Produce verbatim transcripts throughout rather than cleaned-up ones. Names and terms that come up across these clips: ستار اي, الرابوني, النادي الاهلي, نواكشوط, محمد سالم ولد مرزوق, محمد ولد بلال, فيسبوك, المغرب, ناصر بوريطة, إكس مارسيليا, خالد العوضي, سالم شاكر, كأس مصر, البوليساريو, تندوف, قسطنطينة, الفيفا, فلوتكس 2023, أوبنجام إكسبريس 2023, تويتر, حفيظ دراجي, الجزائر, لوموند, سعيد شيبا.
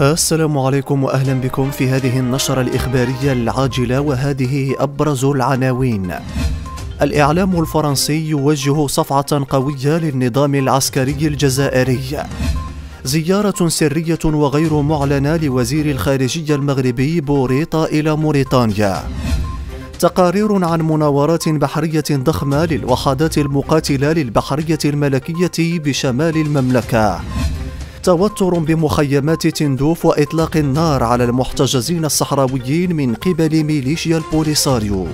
السلام عليكم وأهلا بكم في هذه النشرة الإخبارية العاجلة، وهذه أبرز العناوين. الإعلام الفرنسي يوجه صفعة قوية للنظام العسكري الجزائري. زيارة سرية وغير معلنة لوزير الخارجية المغربي بوريطة إلى موريتانيا. تقارير عن مناورات بحرية ضخمة للوحدات المقاتلة للبحرية الملكية بشمال المملكة. توتر بمخيمات تندوف وإطلاق النار على المحتجزين الصحراويين من قبل ميليشيا البوليساريو.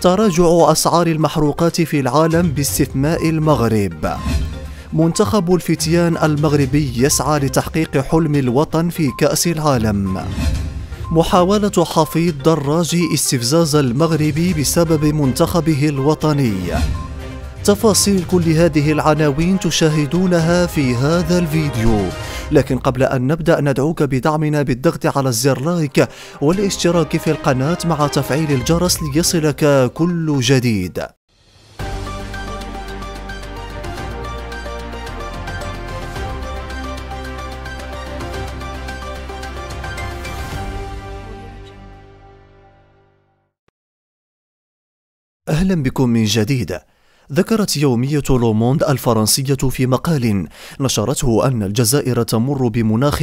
تراجع أسعار المحروقات في العالم باستثناء المغرب. منتخب الفتيان المغربي يسعى لتحقيق حلم الوطن في كأس العالم. محاولة حفيظ دراجي استفزاز المغرب بسبب منتخبه الوطني. تفاصيل كل هذه العناوين تشاهدونها في هذا الفيديو، لكن قبل أن نبدأ ندعوك بدعمنا بالضغط على الزر لايك والاشتراك في القناة مع تفعيل الجرس ليصلك كل جديد. أهلا بكم من جديد. ذكرت يومية لوموند الفرنسية في مقال نشرته أن الجزائر تمر بمناخ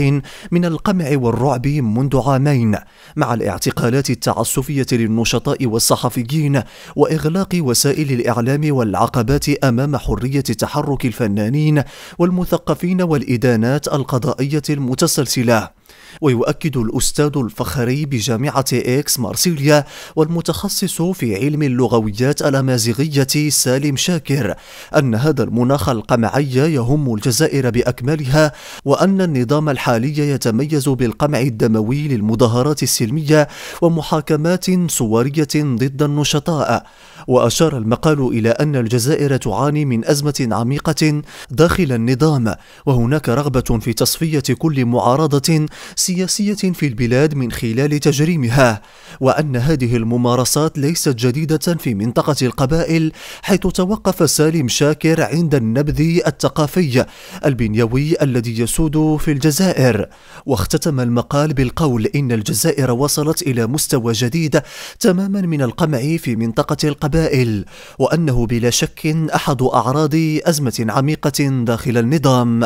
من القمع والرعب منذ عامين، مع الاعتقالات التعسفية للنشطاء والصحفيين وإغلاق وسائل الإعلام والعقبات أمام حرية تحرك الفنانين والمثقفين والإدانات القضائية المتسلسلة. ويؤكد الأستاذ الفخري بجامعة إكس مارسيليا والمتخصص في علم اللغويات الأمازيغية سالم شاكر أن هذا المناخ القمعي يهم الجزائر بأكملها، وأن النظام الحالي يتميز بالقمع الدموي للمظاهرات السلمية ومحاكمات صورية ضد النشطاء. وأشار المقال إلى أن الجزائر تعاني من أزمة عميقة داخل النظام، وهناك رغبة في تصفية كل معارضة سياسية في البلاد من خلال تجريمها، وأن هذه الممارسات ليست جديدة في منطقة القبائل، حيث توقف سالم شاكر عند النبذ الثقافي البنيوي الذي يسود في الجزائر. واختتم المقال بالقول إن الجزائر وصلت إلى مستوى جديد تماما من القمع في منطقة القبائل، وأنه بلا شك أحد أعراض أزمة عميقة داخل النظام.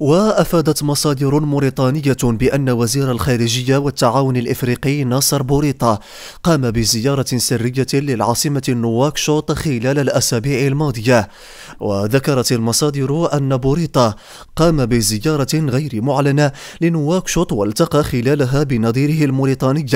وأفادت مصادر موريتانية بأن وزير الخارجية والتعاون الإفريقي ناصر بوريطة قام بزيارة سرية للعاصمة نواكشوط خلال الأسابيع الماضية. وذكرت المصادر أن بوريطة قام بزيارة غير معلنة لنواكشوط، والتقى خلالها بنظيره الموريتاني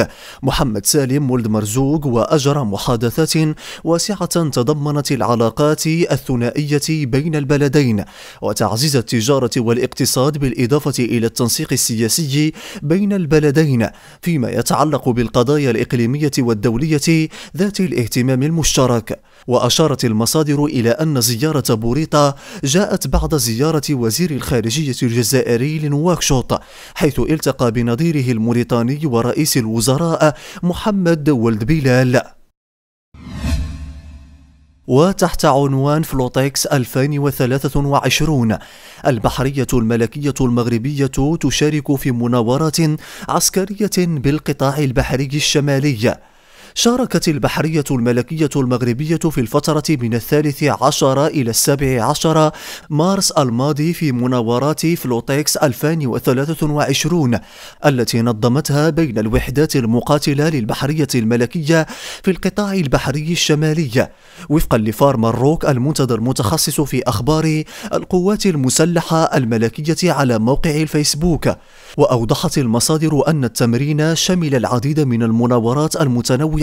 محمد سالم ولد مرزوق، وأجرى محادثات واسعة تضمنت العلاقات الثنائية بين البلدين وتعزيز التجارة والاقتصاد الاقتصاد بالإضافة إلى التنسيق السياسي بين البلدين فيما يتعلق بالقضايا الإقليمية والدولية ذات الاهتمام المشترك. وأشارت المصادر إلى أن زيارة بوريطة جاءت بعد زيارة وزير الخارجية الجزائري لنواكشوط، حيث التقى بنظيره الموريتاني ورئيس الوزراء محمد ولد بلال. وتحت عنوان فلوتكس ألفين وثلاثة وعشرين البحرية الملكية المغربية تشارك في مناورات عسكرية بالقطاع البحري الشمالي. شاركت البحرية الملكية المغربية في الفترة من الثالث عشر إلى السابع عشر مارس الماضي في مناورات فلوتكس ألفين وثلاثة وعشرين التي نظمتها بين الوحدات المقاتلة للبحرية الملكية في القطاع البحري الشمالي، وفقا لفارم الروك المنتدى المتخصص في أخبار القوات المسلحة الملكية على موقع الفيسبوك. وأوضحت المصادر أن التمرين شمل العديد من المناورات المتنوعة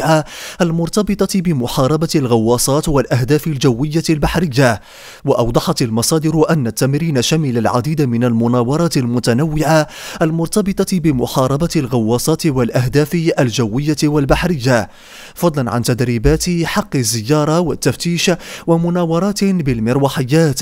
المرتبطة بمحاربة الغواصات والأهداف الجوية البحرية. وأوضحت المصادر أن التمرين شمل العديد من المناورات المتنوعة المرتبطة بمحاربة الغواصات والأهداف الجوية والبحرية، فضلا عن تدريبات حق الزيارة والتفتيش ومناورات بالمروحيات.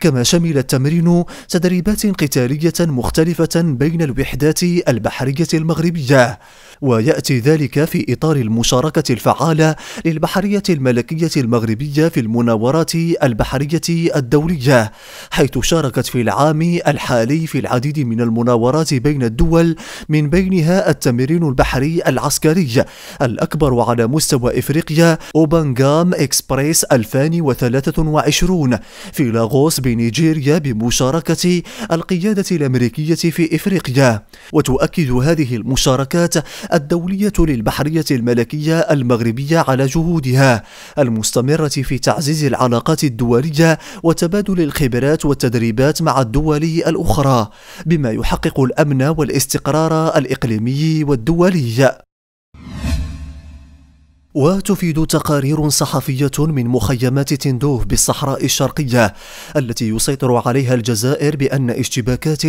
كما شمل التمرين تدريبات قتالية مختلفة بين الوحدات البحرية المغربية، ويأتي ذلك في إطار المشاركة المشاركة الفعالة للبحرية الملكية المغربية في المناورات البحرية الدولية، حيث شاركت في العام الحالي في العديد من المناورات بين الدول، من بينها التمرين البحري العسكري الأكبر على مستوى إفريقيا أوبنجام إكسبريس ألفين وثلاثة وعشرين في لاغوس بنيجيريا بمشاركة القيادة الأمريكية في إفريقيا. وتؤكد هذه المشاركات الدولية للبحرية الملكية المغربية على جهودها المستمرة في تعزيز العلاقات الدولية وتبادل الخبرات والتدريبات مع الدول الأخرى، بما يحقق الأمن والاستقرار الإقليمي والدولي. وتفيد تقارير صحفية من مخيمات تندوف بالصحراء الشرقية التي يسيطر عليها الجزائر بأن اشتباكات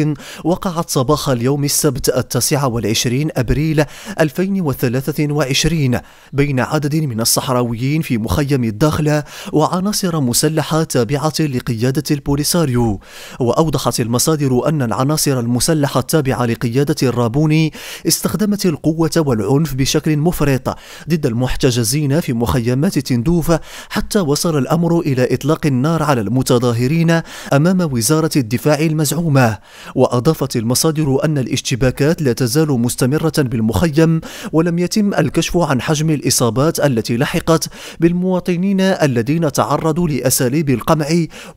وقعت صباح اليوم السبت التاسع والعشرين أبريل ألفين وثلاثة وعشرين بين عدد من الصحراويين في مخيم الداخلة وعناصر مسلحة تابعة لقيادة البوليساريو. وأوضحت المصادر أن العناصر المسلحة التابعة لقيادة الرابوني استخدمت القوة والعنف بشكل مفرط ضد المحتجزين جزينا في مخيمات تندوف، حتى وصل الأمر إلى إطلاق النار على المتظاهرين أمام وزارة الدفاع المزعومة. وأضافت المصادر أن الاشتباكات لا تزال مستمرة بالمخيم، ولم يتم الكشف عن حجم الإصابات التي لحقت بالمواطنين الذين تعرضوا لأساليب القمع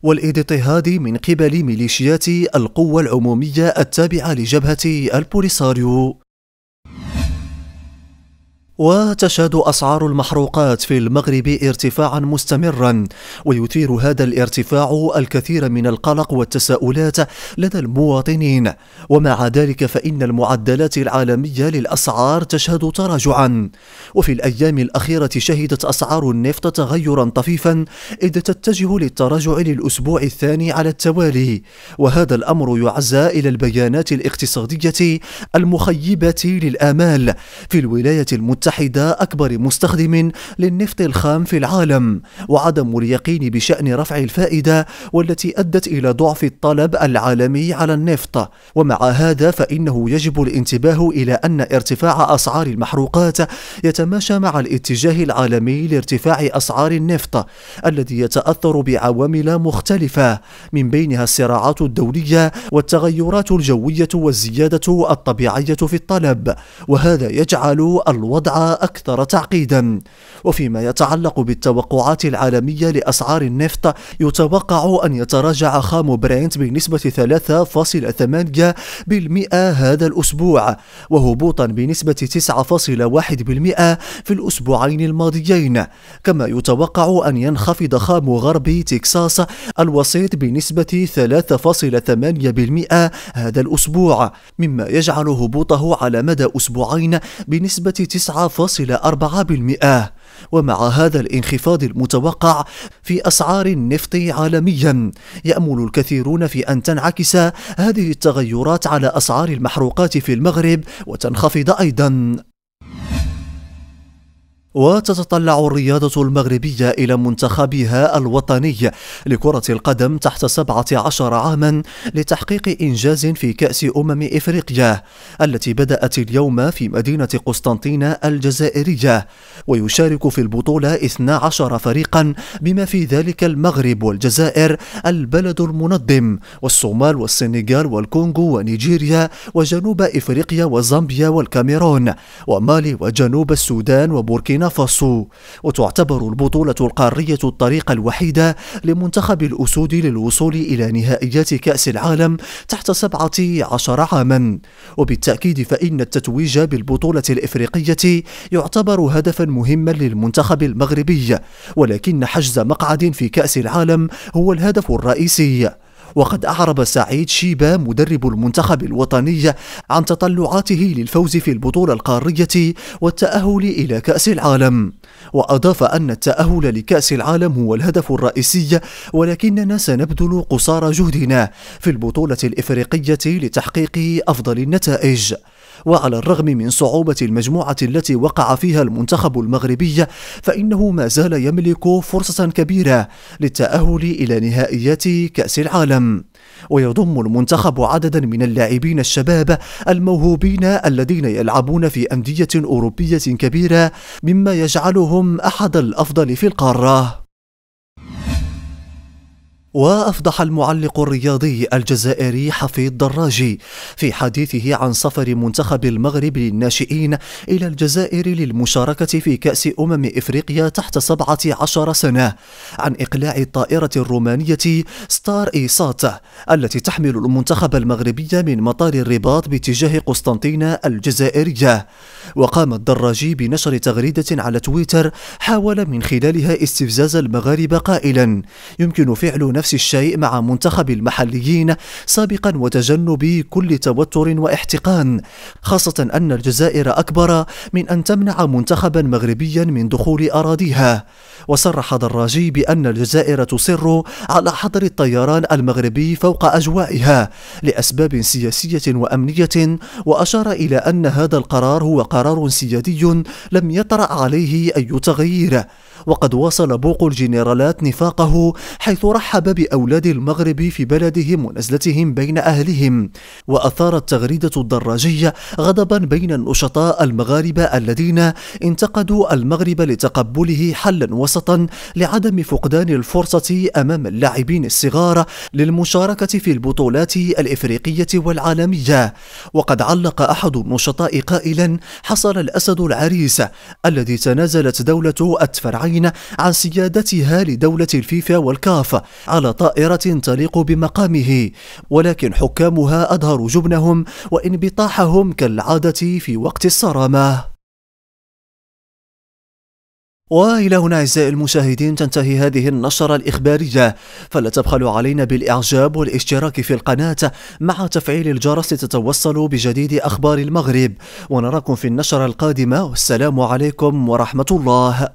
والاضطهاد من قبل ميليشيات القوة العمومية التابعة لجبهة البوليساريو. وتشهد أسعار المحروقات في المغرب ارتفاعا مستمرا، ويثير هذا الارتفاع الكثير من القلق والتساؤلات لدى المواطنين. ومع ذلك فإن المعدلات العالمية للأسعار تشهد تراجعا، وفي الأيام الأخيرة شهدت أسعار النفط تغيرا طفيفا، إذ تتجه للتراجع للأسبوع الثاني على التوالي. وهذا الأمر يعزى إلى البيانات الاقتصادية المخيبة للآمال في الولايات المتحدة المتحدة أكبر مستخدم للنفط الخام في العالم، وعدم اليقين بشأن رفع الفائدة والتي أدت إلى ضعف الطلب العالمي على النفط. ومع هذا فإنه يجب الانتباه إلى أن ارتفاع أسعار المحروقات يتماشى مع الاتجاه العالمي لارتفاع أسعار النفط الذي يتأثر بعوامل مختلفة، من بينها الصراعات الدولية والتغيرات الجوية والزيادة الطبيعية في الطلب، وهذا يجعل الوضع أكثر تعقيدا. وفيما يتعلق بالتوقعات العالمية لأسعار النفط، يتوقع أن يتراجع خام برينت بنسبة ثلاثة فاصلة ثمانية بالمئة هذا الأسبوع، وهبوطا بنسبة تسعة فاصلة واحد بالمئة في الأسبوعين الماضيين. كما يتوقع أن ينخفض خام غرب تكساس الوسيط بنسبة ثلاثة فاصلة ثمانية بالمئة هذا الأسبوع، مما يجعل هبوطه على مدى أسبوعين بنسبة تسعة فاصلة أربعة بالمئة. ومع هذا الانخفاض المتوقع في أسعار النفط عالميا، يأمل الكثيرون في أن تنعكس هذه التغيرات على أسعار المحروقات في المغرب وتنخفض أيضا. وتتطلع الرياضة المغربية إلى منتخبها الوطني لكرة القدم تحت سبعة عشر عاما لتحقيق إنجاز في كأس أمم إفريقيا التي بدأت اليوم في مدينة قسطنطينة الجزائرية. ويشارك في البطولة اثنا عشر فريقا، بما في ذلك المغرب والجزائر البلد المنظم، والصومال والسنغال والكونغو ونيجيريا وجنوب إفريقيا وزامبيا والكاميرون ومالي وجنوب السودان وبوركينا فاصو. وتعتبر البطولة القارية الطريقة الوحيدة لمنتخب الأسود للوصول إلى نهائيات كأس العالم تحت سبعة عشر عاما. وبالتأكيد فإن التتويج بالبطولة الإفريقية يعتبر هدفا مهما للمنتخب المغربي، ولكن حجز مقعد في كأس العالم هو الهدف الرئيسي. وقد أعرب سعيد شيبا مدرب المنتخب الوطني عن تطلعاته للفوز في البطولة القارية والتأهل إلى كأس العالم، وأضاف أن التأهل لكأس العالم هو الهدف الرئيسي، ولكننا سنبذل قصارى جهدنا في البطولة الإفريقية لتحقيق أفضل النتائج. وعلى الرغم من صعوبة المجموعة التي وقع فيها المنتخب المغربي فإنه ما زال يملك فرصة كبيرة للتأهل إلى نهائيات كأس العالم. ويضم المنتخب عددا من اللاعبين الشباب الموهوبين الذين يلعبون في أندية أوروبية كبيرة، مما يجعلهم أحد الأفضل في القارة. وأفضح المعلق الرياضي الجزائري حفيظ دراجي في حديثه عن سفر منتخب المغرب للناشئين إلى الجزائر للمشاركة في كأس أمم إفريقيا تحت سبعة عشر سنة عن إقلاع الطائرة الرومانية ستار اي التي تحمل المنتخب المغربي من مطار الرباط باتجاه قسطنطينة الجزائرية. وقام الدراجي بنشر تغريدة على تويتر حاول من خلالها استفزاز المغاربة قائلا: يمكن فعل نفس الشيء مع منتخب المحليين سابقا وتجنب كل توتر واحتقان، خاصة أن الجزائر أكبر من أن تمنع منتخبا مغربيا من دخول أراضيها. وصرح دراجي بأن الجزائر تصر على حظر الطيران المغربي فوق أجوائها لأسباب سياسية وأمنية، وأشار إلى أن هذا القرار هو قرار سيادي لم يطرأ عليه أي تغيير. وقد واصل بوق الجنرالات نفاقه حيث رحب بأولاد المغرب في بلدهم ونزلتهم بين أهلهم. وأثارت تغريدة الدراجية غضبا بين النشطاء المغاربة الذين انتقدوا المغرب لتقبله حلا وسطا لعدم فقدان الفرصة أمام اللاعبين الصغار للمشاركة في البطولات الإفريقية والعالمية. وقد علق أحد النشطاء قائلا: حصل الأسد العريس الذي تنازلت دولة التفرعين عن سيادتها لدولة الفيفا والكاف على طائرة تليق بمقامه، ولكن حكامها أظهروا جبنهم وانبطاحهم كالعادة في وقت الصرامة. وإلى هنا أعزائي المشاهدين تنتهي هذه النشرة الإخبارية، فلا تبخلوا علينا بالإعجاب والاشتراك في القناة مع تفعيل الجرس لتتوصلوا بجديد أخبار المغرب، ونراكم في النشرة القادمة، والسلام عليكم ورحمة الله.